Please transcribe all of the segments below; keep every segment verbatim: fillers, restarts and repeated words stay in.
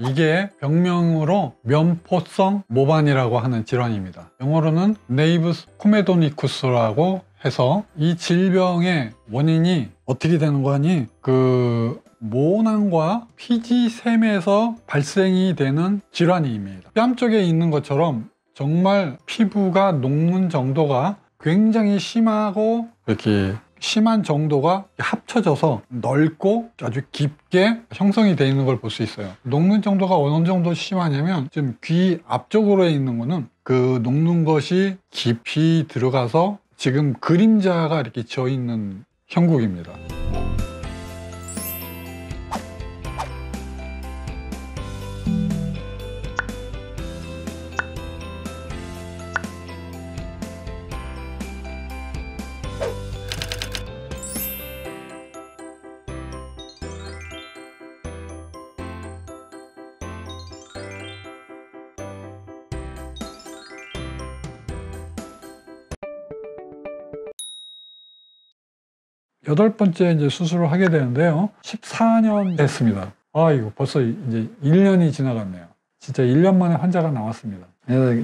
이게 병명으로 면포성 모반이라고 하는 질환입니다. 영어로는 네이브스 코메도니쿠스라고 해서 이 질병의 원인이 어떻게 되는 거니? 그 모낭과 피지샘에서 발생이 되는 질환입니다. 뺨 쪽에 있는 것처럼 정말 피부가 녹는 정도가 굉장히 심하고 이렇게 심한 정도가 합쳐져서 넓고 아주 깊게 형성이 되어 있는 걸 볼 수 있어요. 녹는 정도가 어느 정도 심하냐면 지금 귀 앞쪽으로 있는 거는 그 녹는 것이 깊이 들어가서 지금 그림자가 이렇게 져 있는 형국입니다. 여덟 번째 이제 수술을 하게 되는데요. 십사 년 됐습니다. 아, 이거 벌써 이제 일 년이 지나갔네요. 진짜 일 년 만에 환자가 나왔습니다.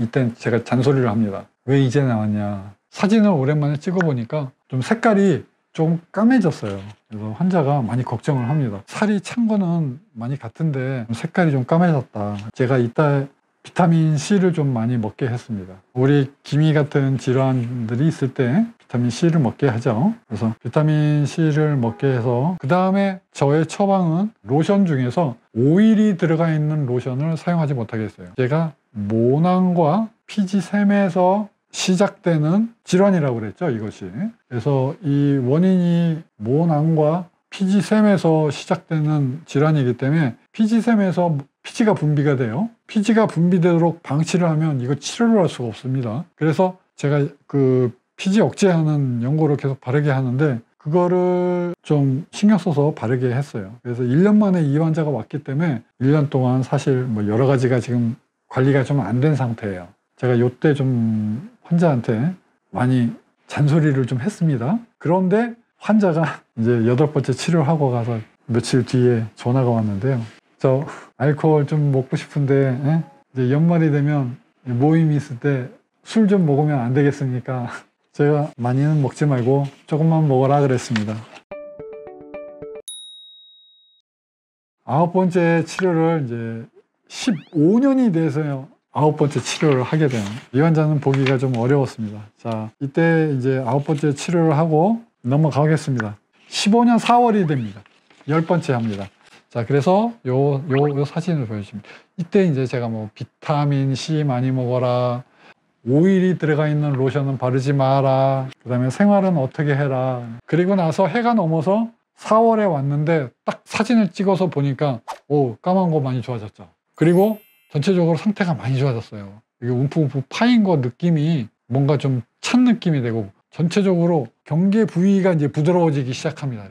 이때 제가 잔소리를 합니다. 왜 이제 나왔냐. 사진을 오랜만에 찍어보니까 좀 색깔이 좀 까매졌어요. 그래서 환자가 많이 걱정을 합니다. 살이 찬 거는 많이 같은데 색깔이 좀 까매졌다. 제가 이따 비타민C를 좀 많이 먹게 했습니다. 우리 기미 같은 질환들이 있을 때 비타민C를 먹게 하죠. 그래서 비타민C를 먹게 해서 그 다음에 저의 처방은 로션 중에서 오일이 들어가 있는 로션을 사용하지 못하겠어요. 제가 모낭과 피지샘에서 시작되는 질환이라고 그랬죠, 이것이. 그래서 이 원인이 모낭과 피지샘에서 시작되는 질환이기 때문에 피지샘에서 피지가 분비가 돼요. 피지가 분비되도록 방치를 하면 이거 치료를 할 수가 없습니다. 그래서 제가 그 피지 억제하는 연고를 계속 바르게 하는데 그거를 좀 신경 써서 바르게 했어요. 그래서 일 년 만에 이 환자가 왔기 때문에 일 년 동안 사실 뭐 여러 가지가 지금 관리가 좀 안 된 상태예요. 제가 요때 좀 환자한테 많이 잔소리를 좀 했습니다. 그런데 환자가 이제 여덟 번째 치료하고 가서 며칠 뒤에 전화가 왔는데요. 저 알코올 좀 먹고 싶은데 에? 이제 연말이 되면 모임이 있을 때 술 좀 먹으면 안 되겠습니까? 제가 많이는 먹지 말고 조금만 먹어라 그랬습니다. 아홉 번째 치료를 이제 십오 년이 돼서요. 아홉 번째 치료를 하게 되는 이 환자는 보기가 좀 어려웠습니다. 자, 이때 이제 아홉 번째 치료를 하고 넘어가겠습니다. 십오 년 사 월이 됩니다. 열 번째 합니다. 자, 그래서 요, 요, 요 사진을 보여주십니다. 이때 이제 제가 뭐 비타민 C 많이 먹어라, 오일이 들어가 있는 로션은 바르지 마라, 그 다음에 생활은 어떻게 해라. 그리고 나서 해가 넘어서 사 월에 왔는데 딱 사진을 찍어서 보니까 오, 까만 거 많이 좋아졌죠. 그리고 전체적으로 상태가 많이 좋아졌어요. 이게 움푹움푹 파인 거 느낌이 뭔가 좀 찬 느낌이 되고 전체적으로 경계 부위가 이제 부드러워지기 시작합니다.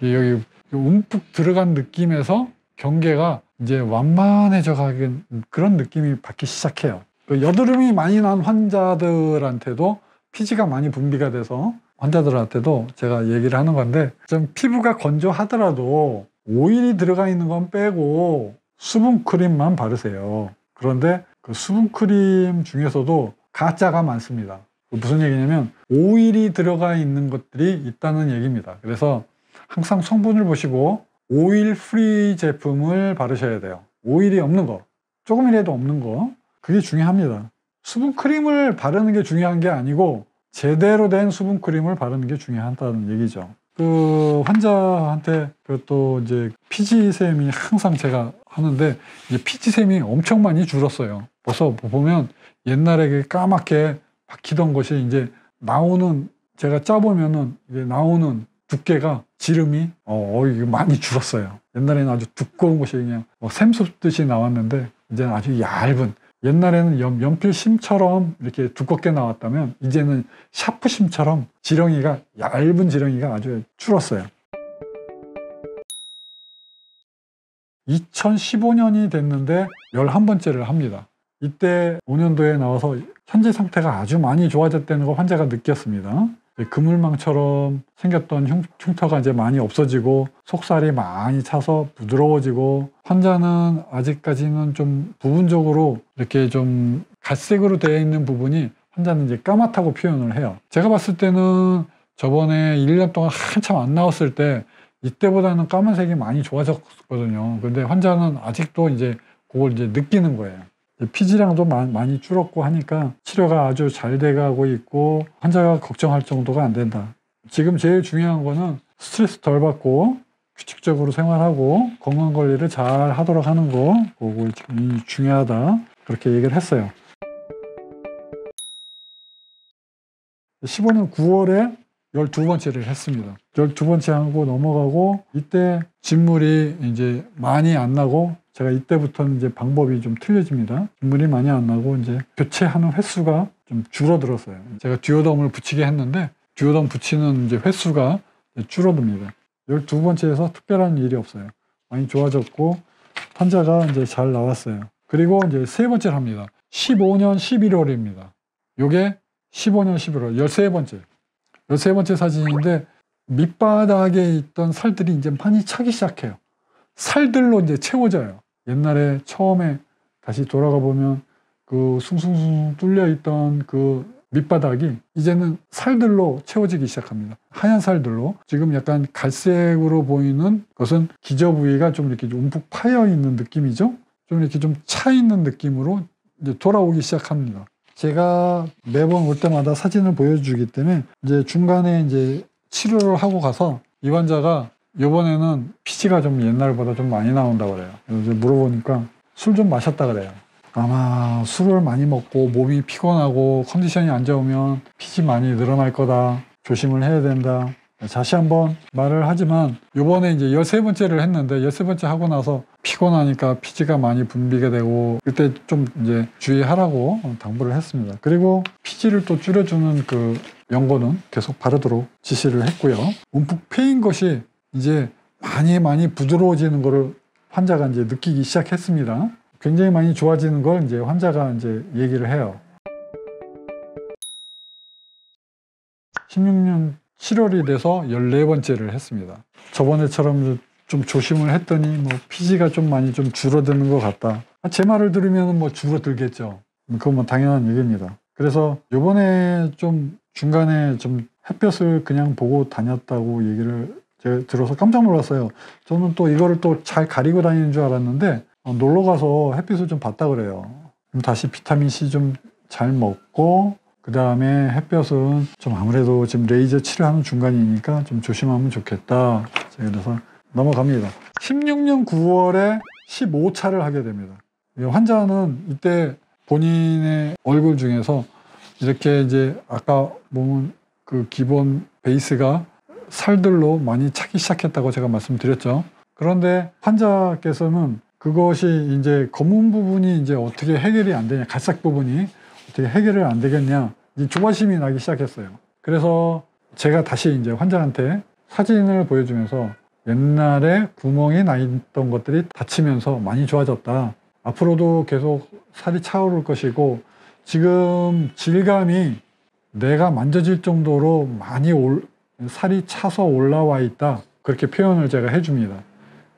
이렇게 여기 움푹 들어간 느낌에서 경계가 이제 완만해져 가는 그런 느낌이 받기 시작해요. 여드름이 많이 난 환자들한테도 피지가 많이 분비가 돼서 환자들한테도 제가 얘기를 하는 건데 좀 피부가 건조하더라도 오일이 들어가 있는 건 빼고 수분크림만 바르세요. 그런데 그 수분크림 중에서도 가짜가 많습니다. 무슨 얘기냐면 오일이 들어가 있는 것들이 있다는 얘기입니다. 그래서 항상 성분을 보시고 오일 프리 제품을 바르셔야 돼요. 오일이 없는 거, 조금이라도 없는 거, 그게 중요합니다. 수분크림을 바르는 게 중요한 게 아니고 제대로 된 수분크림을 바르는 게 중요하다는 얘기죠. 그 환자한테 또 이제 피지샘이 항상 제가 하는데 이제 피지샘이 엄청 많이 줄었어요. 벌써 보면 옛날에 까맣게 박히던 것이 이제 나오는, 제가 짜보면은 이게 나오는 두께가 지름이 어, 어 이거 많이 줄었어요. 옛날에는 아주 두꺼운 것이 그냥 뭐 샘솟듯이 나왔는데 이제는 아주 얇은, 옛날에는 연, 연필심처럼 이렇게 두껍게 나왔다면 이제는 샤프심처럼 지렁이가, 얇은 지렁이가 아주 줄었어요. 이천십오 년이 됐는데 열한 번째를 합니다. 이때 오 년도에 나와서 현재 상태가 아주 많이 좋아졌다는 걸 환자가 느꼈습니다. 그물망처럼 생겼던 흉, 흉터가 이제 많이 없어지고 속살이 많이 차서 부드러워지고, 환자는 아직까지는 좀 부분적으로 이렇게 좀 갓색으로 되어 있는 부분이 환자는 이제 까맣다고 표현을 해요. 제가 봤을 때는 저번에 일 년 동안 한참 안 나왔을 때 이때보다는 까만색이 많이 좋아졌거든요. 근데 환자는 아직도 이제 그걸 이제 느끼는 거예요. 피지량도 많이 줄었고 하니까 치료가 아주 잘 돼가고 있고 환자가 걱정할 정도가 안 된다. 지금 제일 중요한 거는 스트레스 덜 받고 규칙적으로 생활하고 건강 관리를 잘 하도록 하는 거, 그거 중요하다, 그렇게 얘기를 했어요. 십오 년 구월에 열두 번째를 했습니다. 열두 번째 하고 넘어가고, 이때 진물이 이제 많이 안 나고, 제가 이때부터는 이제 방법이 좀 틀려집니다. 진물이 많이 안 나고 이제 교체하는 횟수가 좀 줄어들었어요. 제가 듀오덤을 붙이게 했는데 듀오덤 붙이는 이제 횟수가 줄어듭니다. 열두 번째에서 특별한 일이 없어요. 많이 좋아졌고 환자가 이제 잘 나왔어요. 그리고 이제 세 번째를 합니다. 십오 년 십일월입니다. 요게 십오 년 십일월 열세 번째. 열세 번째 사진인데 밑바닥에 있던 살들이 이제 많이 차기 시작해요. 살들로 이제 채워져요. 옛날에 처음에 다시 돌아가 보면 그 숭숭숭 뚫려 있던 그 밑바닥이 이제는 살들로 채워지기 시작합니다. 하얀 살들로. 지금 약간 갈색으로 보이는 것은 기저 부위가 좀 이렇게 움푹 파여 있는 느낌이죠. 좀 이렇게 좀 차 있는 느낌으로 이제 돌아오기 시작합니다. 제가 매번 올 때마다 사진을 보여주기 때문에 이제 중간에 이제 치료를 하고 가서 이 환자가 이번에는 피지가 좀 옛날보다 좀 많이 나온다고 그래요. 그래서 물어보니까 술 좀 마셨다 그래요. 아마 술을 많이 먹고 몸이 피곤하고 컨디션이 안 좋으면 피지 많이 늘어날 거다. 조심을 해야 된다. 다시 한번 말을 하지만 이번에 이제 열세 번째를 했는데 열세 번째 하고 나서 피곤하니까 피지가 많이 분비게 되고, 그때 좀 이제 주의하라고 당부를 했습니다. 그리고 피지를 또 줄여주는 그 연고는 계속 바르도록 지시를 했고요. 움푹 패인 것이 이제 많이 많이 부드러워지는 거를 환자가 이제 느끼기 시작했습니다. 굉장히 많이 좋아지는 걸 이제 환자가 이제 얘기를 해요. 십육 년 칠월이 돼서 열네 번째를 했습니다. 저번에처럼 좀 조심을 했더니 뭐 피지가 좀 많이 좀 줄어드는 것 같다. 제 말을 들으면 뭐 줄어들겠죠. 그건 뭐 당연한 얘기입니다. 그래서 요번에 좀 중간에 좀 햇볕을 그냥 보고 다녔다고 얘기를 제가 들어서 깜짝 놀랐어요. 저는 또 이거를 또 잘 가리고 다니는 줄 알았는데 어, 놀러 가서 햇빛을 좀 봤다 그래요. 그럼 다시 비타민C 좀 잘 먹고, 그 다음에 햇볕은 좀 아무래도 지금 레이저 치료하는 중간이니까 좀 조심하면 좋겠다. 그래서 넘어갑니다. 십육 년 구월에 열다섯 차를 하게 됩니다. 환자는 이때 본인의 얼굴 중에서 이렇게 이제 아까 보면 그 기본 베이스가 살들로 많이 차기 시작했다고 제가 말씀드렸죠. 그런데 환자께서는 그것이 이제 검은 부분이 이제 어떻게 해결이 안 되냐, 갈색 부분이 어떻게 해결이 안 되겠냐, 이제 조바심이 나기 시작했어요. 그래서 제가 다시 이제 환자한테 사진을 보여주면서 옛날에 구멍이 나 있던 것들이 닫히면서 많이 좋아졌다. 앞으로도 계속 살이 차오를 것이고 지금 질감이 내가 만져질 정도로 많이 올, 살이 차서 올라와 있다. 그렇게 표현을 제가 해줍니다.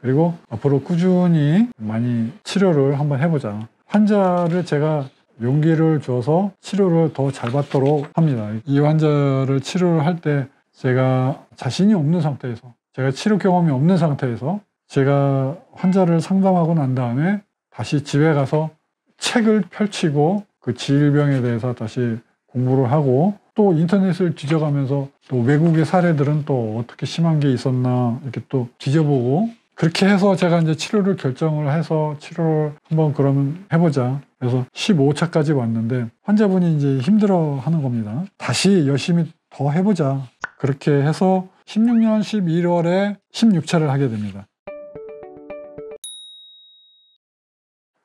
그리고 앞으로 꾸준히 많이 치료를 한번 해보자. 환자를 제가 용기를 줘서 치료를 더 잘 받도록 합니다. 이 환자를 치료를 할 때 제가 자신이 없는 상태에서, 제가 치료 경험이 없는 상태에서 제가 환자를 상담하고 난 다음에 다시 집에 가서 책을 펼치고 그 질병에 대해서 다시 공부를 하고, 또 인터넷을 뒤져가면서 또 외국의 사례들은 또 어떻게 심한 게 있었나 이렇게 또 뒤져보고, 그렇게 해서 제가 이제 치료를 결정을 해서 치료를 한번 그러면 해보자. 그래서 열다섯 차까지 왔는데 환자분이 이제 힘들어 하는 겁니다. 다시 열심히 더 해보자. 그렇게 해서 십육 년 십일월에 열여섯 차를 하게 됩니다.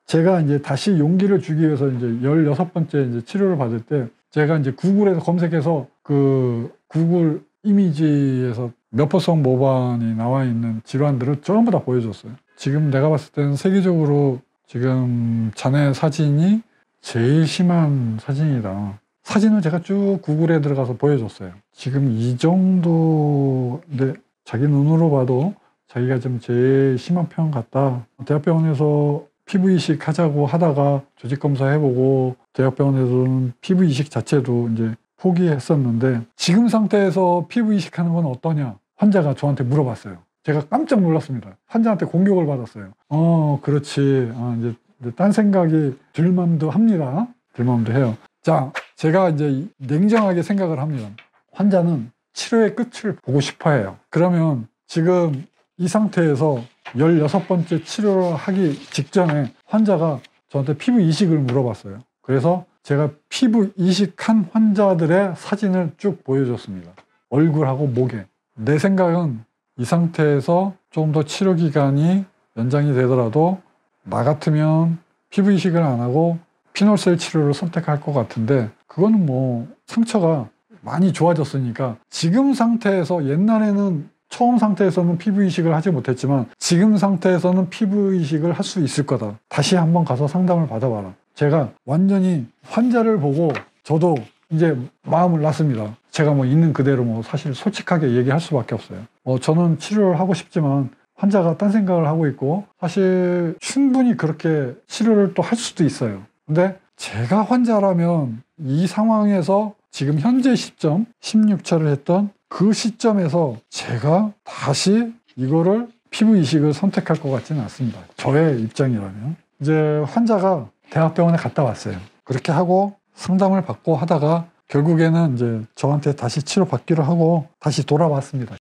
제가 이제 다시 용기를 주기 위해서 이제 열여섯 번째 이제 치료를 받을 때 제가 이제 구글에서 검색해서 그 구글 이미지에서 면포성 모반이 나와 있는 질환들을 전부 다 보여줬어요. 지금 내가 봤을 때는 세계적으로 지금 자네 사진이 제일 심한 사진이다. 사진을 제가 쭉 구글에 들어가서 보여줬어요. 지금 이 정도, 근데 자기 눈으로 봐도 자기가 좀 제일 심한 편 같다. 대학병원에서 피부 이식 하자고 하다가 조직 검사 해보고 대학병원에서는 피부 이식 자체도 이제 포기했었는데, 지금 상태에서 피부 이식하는 건 어떠냐? 환자가 저한테 물어봤어요. 제가 깜짝 놀랐습니다. 환자한테 공격을 받았어요. 어, 그렇지. 아, 이제, 이제 딴 생각이 들 맘도 합니다. 들 맘도 해요. 자, 제가 이제 냉정하게 생각을 합니다. 환자는 치료의 끝을 보고 싶어 해요. 그러면 지금 이 상태에서 열여섯 번째 치료를 하기 직전에 환자가 저한테 피부 이식을 물어봤어요. 그래서 제가 피부 이식한 환자들의 사진을 쭉 보여줬습니다. 얼굴하고 목에. 내 생각은 이 상태에서 좀 더 치료 기간이 연장이 되더라도 나 같으면 피부 이식을 안 하고 피놀셀 치료를 선택할 것 같은데, 그거는 뭐 상처가 많이 좋아졌으니까 지금 상태에서, 옛날에는 처음 상태에서는 피부 이식을 하지 못했지만 지금 상태에서는 피부 이식을 할 수 있을 거다. 다시 한번 가서 상담을 받아봐라. 제가 완전히 환자를 보고 저도 이제 마음을 놨습니다. 제가 뭐 있는 그대로 뭐 사실 솔직하게 얘기할 수밖에 없어요. 어, 저는 치료를 하고 싶지만 환자가 딴 생각을 하고 있고, 사실 충분히 그렇게 치료를 또 할 수도 있어요. 근데 제가 환자라면 이 상황에서 지금 현재 시점, 십육 차를 했던 그 시점에서 제가 다시 이거를 피부 이식을 선택할 것 같지는 않습니다. 저의 입장이라면. 이제 환자가 대학병원에 갔다 왔어요. 그렇게 하고 상담을 받고 하다가 결국에는 이제 저한테 다시 치료받기로 하고 다시 돌아왔습니다.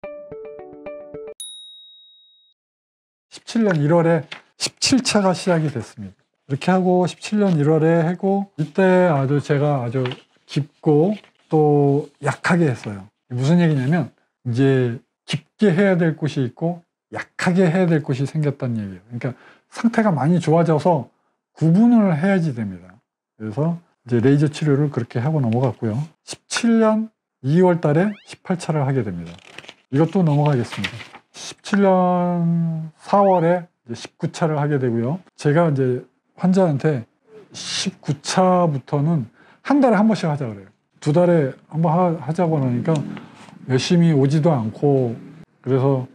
십칠 년 일월에 십칠 차가 시작이 됐습니다. 이렇게 하고 십칠 년 일월에 하고, 이때 아주 제가 아주 깊고 또 약하게 했어요. 무슨 얘기냐면 이제 깊게 해야 될 곳이 있고 약하게 해야 될 곳이 생겼다는 얘기예요. 그러니까 상태가 많이 좋아져서 구분을 해야지 됩니다. 그래서 이제 레이저 치료를 그렇게 하고 넘어갔고요. 십칠 년 이월 달에 십팔 차를 하게 됩니다. 이것도 넘어가겠습니다. 십칠 년 사월에 십구 차를 하게 되고요. 제가 이제 환자한테 십구 차부터는 한 달에 한 번씩 하자 그래요. 두 달에 한 번 하자고 하니까 열심히 오지도 않고, 그래서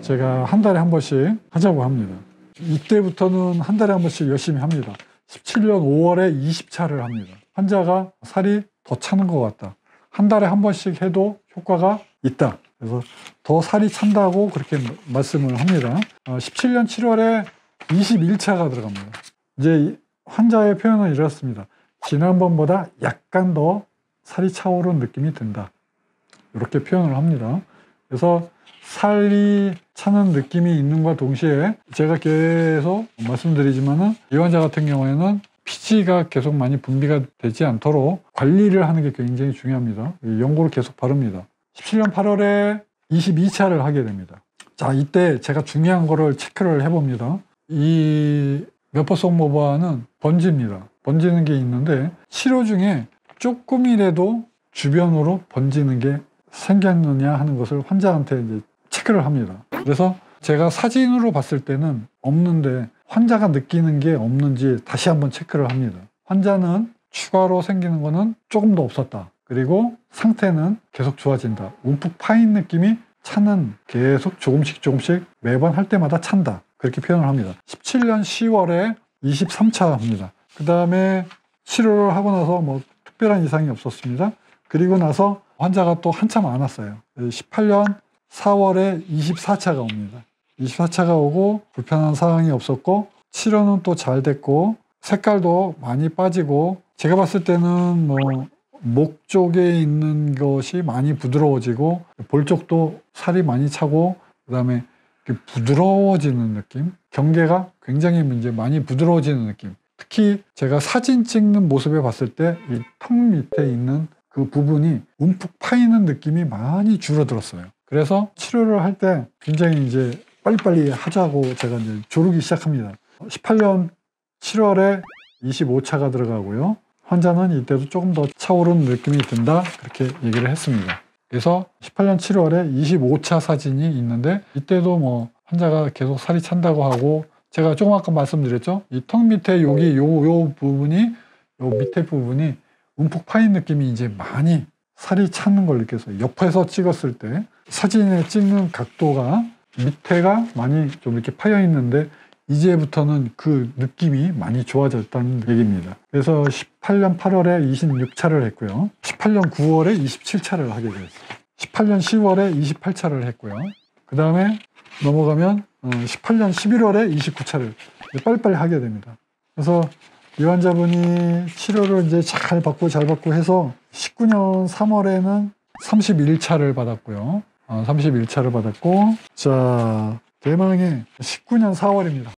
제가 한 달에 한 번씩 하자고 합니다. 이때부터는 한 달에 한 번씩 열심히 합니다. 십칠 년 오월에 이십 차를 합니다. 환자가 살이 더 차는 것 같다. 한 달에 한 번씩 해도 효과가 있다. 그래서 더 살이 찬다고 그렇게 말씀을 합니다. 십칠 년 칠월에 이십일 차가 들어갑니다. 이제 환자의 표현은 이렇습니다. 지난번보다 약간 더 살이 차오른 느낌이 든다. 이렇게 표현을 합니다. 그래서 살이 차는 느낌이 있는과 동시에, 제가 계속 말씀드리지만은 이 환자 같은 경우에는 피지가 계속 많이 분비가 되지 않도록 관리를 하는 게 굉장히 중요합니다. 연고를 계속 바릅니다. 십칠 년 팔월에 이십이 차를 하게 됩니다. 자, 이때 제가 중요한 거를 체크를 해봅니다. 이 메포송 모바는 번집니다. 번지는 게 있는데 치료 중에 조금이라도 주변으로 번지는 게 생겼느냐 하는 것을 환자한테 이제 체크를 합니다. 그래서 제가 사진으로 봤을 때는 없는데 환자가 느끼는 게 없는지 다시 한번 체크를 합니다. 환자는 추가로 생기는 거는 조금도 없었다. 그리고 상태는 계속 좋아진다. 움푹 파인 느낌이 차는 계속 조금씩 조금씩 매번 할 때마다 찬다. 그렇게 표현을 합니다. 십칠 년 시월에 이십삼 차 합니다. 그 다음에 치료를 하고 나서 뭐 특별한 이상이 없었습니다. 그리고 나서 환자가 또 한참 안 왔어요. 십팔 년 사월에 이십사 차가 옵니다. 이십사 차가 오고 불편한 사항이 없었고 치료는 또 잘 됐고 색깔도 많이 빠지고, 제가 봤을 때는 뭐 목 쪽에 있는 것이 많이 부드러워지고 볼 쪽도 살이 많이 차고, 그 다음에 부드러워지는 느낌, 경계가 굉장히 이제 많이 부드러워지는 느낌, 특히 제가 사진 찍는 모습에 봤을 때 이 턱 밑에 있는 그 부분이 움푹 파이는 느낌이 많이 줄어들었어요. 그래서 치료를 할 때 굉장히 이제 빨리빨리 하자고 제가 이제 조르기 시작합니다. 십팔 년 칠월에 이십오 차가 들어가고요. 환자는 이때도 조금 더 차오른 느낌이 든다. 그렇게 얘기를 했습니다. 그래서 십팔 년 칠월에 이십오 차 사진이 있는데, 이때도 뭐 환자가 계속 살이 찬다고 하고, 제가 조금 아까 말씀드렸죠? 이 턱 밑에 여기 요, 요 부분이, 요 밑에 부분이 움푹 파인 느낌이 이제 많이 살이 차는 걸 느꼈어요. 옆에서 찍었을 때 사진에 찍는 각도가 밑에가 많이 좀 이렇게 파여 있는데 이제부터는 그 느낌이 많이 좋아졌다는 얘기입니다. 그래서 십팔 년 팔 월에 이십육 차를 했고요. 십팔 년 구 월에 이십칠 차를 하게 됐어요. 십팔 년 시 월에 이십팔 차를 했고요. 그 다음에 넘어가면 십팔 년 십일 월에 이십구 차를 빨리빨리 하게 됩니다. 그래서 이 환자분이 치료를 이제 잘 받고 잘 받고 해서 십구 년 삼 월에는 삼십일 차를 받았고요. 어, 삼십일 차를 받았고, 자, 대망의 십구 년 사 월입니다.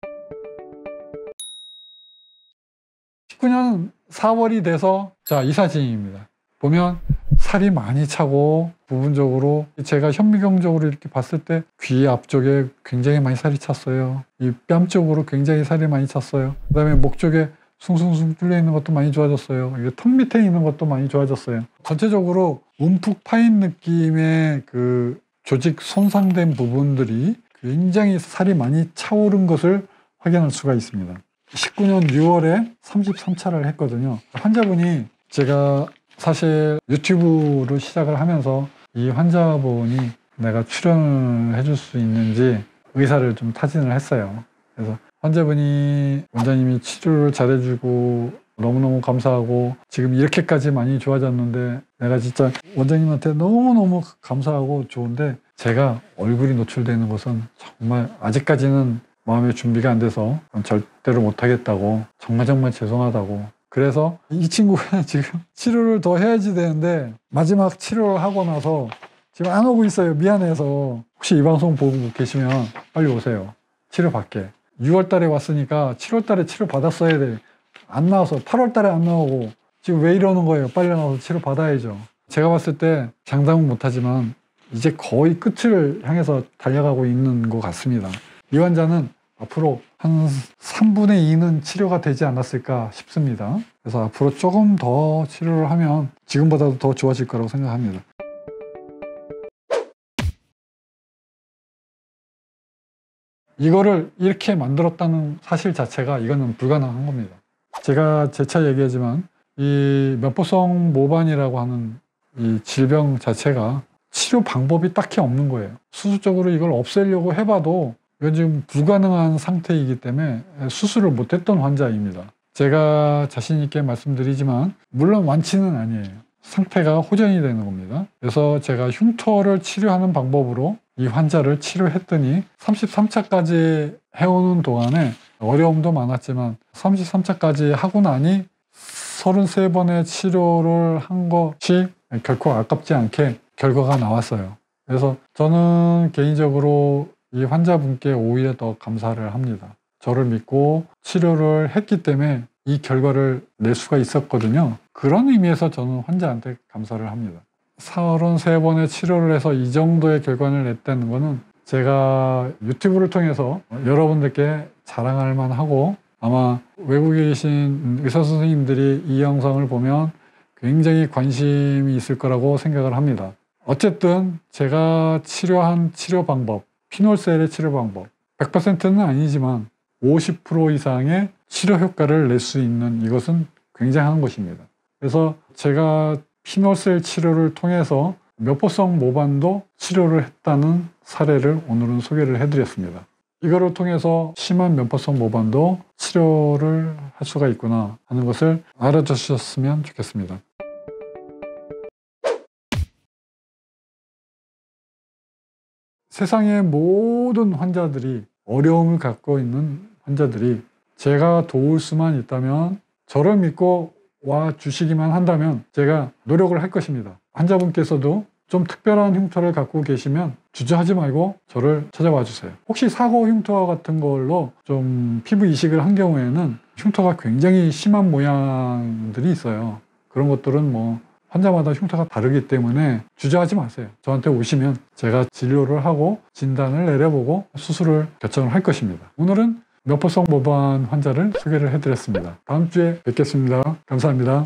십구 년 사 월이 돼서, 자, 이 사진입니다. 보면 살이 많이 차고 부분적으로 제가 현미경적으로 이렇게 봤을 때 귀 앞쪽에 굉장히 많이 살이 찼어요. 이 뺨 쪽으로 굉장히 살이 많이 찼어요. 그 다음에 목 쪽에 숭숭숭 뚫려 있는 것도 많이 좋아졌어요. 이게 턱 밑에 있는 것도 많이 좋아졌어요. 전체적으로 움푹 파인 느낌의 그 조직 손상된 부분들이 굉장히 살이 많이 차오른 것을 확인할 수가 있습니다. 십구 년 유 월에 삼십삼 차를 했거든요. 환자분이 제가 사실 유튜브로 시작을 하면서 이 환자분이 내가 출연을 해줄 수 있는지 의사를 좀 타진을 했어요. 그래서 환자분이 원장님이 치료를 잘해주고 너무너무 감사하고 지금 이렇게까지 많이 좋아졌는데 내가 진짜 원장님한테 너무너무 감사하고 좋은데 제가 얼굴이 노출되는 것은 정말 아직까지는 마음의 준비가 안 돼서 절대로 못하겠다고 정말 정말 죄송하다고. 그래서 이 친구가 지금 치료를 더 해야지 되는데 마지막 치료를 하고 나서 지금 안 오고 있어요. 미안해서. 혹시 이 방송 보고 계시면 빨리 오세요. 치료받게. 유 월 달에 왔으니까 칠 월 달에 치료받았어야 돼. 안 나와서 팔 월 달에 안 나오고 지금 왜 이러는 거예요. 빨리 나와서 치료받아야죠. 제가 봤을 때 장담은 못하지만 이제 거의 끝을 향해서 달려가고 있는 것 같습니다. 이 환자는 앞으로 한 삼분의 이는 치료가 되지 않았을까 싶습니다. 그래서 앞으로 조금 더 치료를 하면 지금보다도 더 좋아질 거라고 생각합니다. 이거를 이렇게 만들었다는 사실 자체가 이거는 불가능한 겁니다. 제가 재차 얘기하지만 이 면포성 모반이라고 하는 이 질병 자체가 치료 방법이 딱히 없는 거예요. 수술적으로 이걸 없애려고 해봐도 이건 지금 불가능한 상태이기 때문에 수술을 못했던 환자입니다. 제가 자신 있게 말씀드리지만 물론 완치는 아니에요. 상태가 호전이 되는 겁니다. 그래서 제가 흉터를 치료하는 방법으로 이 환자를 치료했더니 삼십삼 차까지 해오는 동안에 어려움도 많았지만 삼십삼 차까지 하고 나니 삼십삼 번의 치료를 한 것이 결코 아깝지 않게 결과가 나왔어요. 그래서 저는 개인적으로 이 환자분께 오히려 더 감사를 합니다. 저를 믿고 치료를 했기 때문에 이 결과를 낼 수가 있었거든요. 그런 의미에서 저는 환자한테 감사를 합니다. 삼십삼 번의 치료를 해서 이 정도의 결과를 냈다는 거는 제가 유튜브를 통해서 여러분들께 자랑할 만하고 아마 외국에 계신 의사 선생님들이 이 영상을 보면 굉장히 관심이 있을 거라고 생각을 합니다. 어쨌든 제가 치료한 치료 방법, 피놀셀의 치료 방법 백 퍼센트는 아니지만 오십 퍼센트 이상의 치료 효과를 낼 수 있는 이것은 굉장한 것입니다. 그래서 제가 피놀셀 치료를 통해서 면포성 모반도 치료를 했다는 사례를 오늘은 소개를 해드렸습니다. 이거를 통해서 심한 면포성 모반도 치료를 할 수가 있구나 하는 것을 알아주셨으면 좋겠습니다. 세상의 모든 환자들이 어려움을 갖고 있는 환자들이 제가 도울 수만 있다면 저를 믿고 와 주시기만 한다면 제가 노력을 할 것입니다. 환자분께서도 좀 특별한 흉터를 갖고 계시면 주저하지 말고 저를 찾아와 주세요. 혹시 사고 흉터와 같은 걸로 좀 피부 이식을 한 경우에는 흉터가 굉장히 심한 모양들이 있어요. 그런 것들은 뭐 환자마다 흉터가 다르기 때문에 주저하지 마세요. 저한테 오시면 제가 진료를 하고 진단을 내려보고 수술을 결정을 할 것입니다. 오늘은 면포성 모반 환자를 소개를 해드렸습니다. 다음 주에 뵙겠습니다. 감사합니다.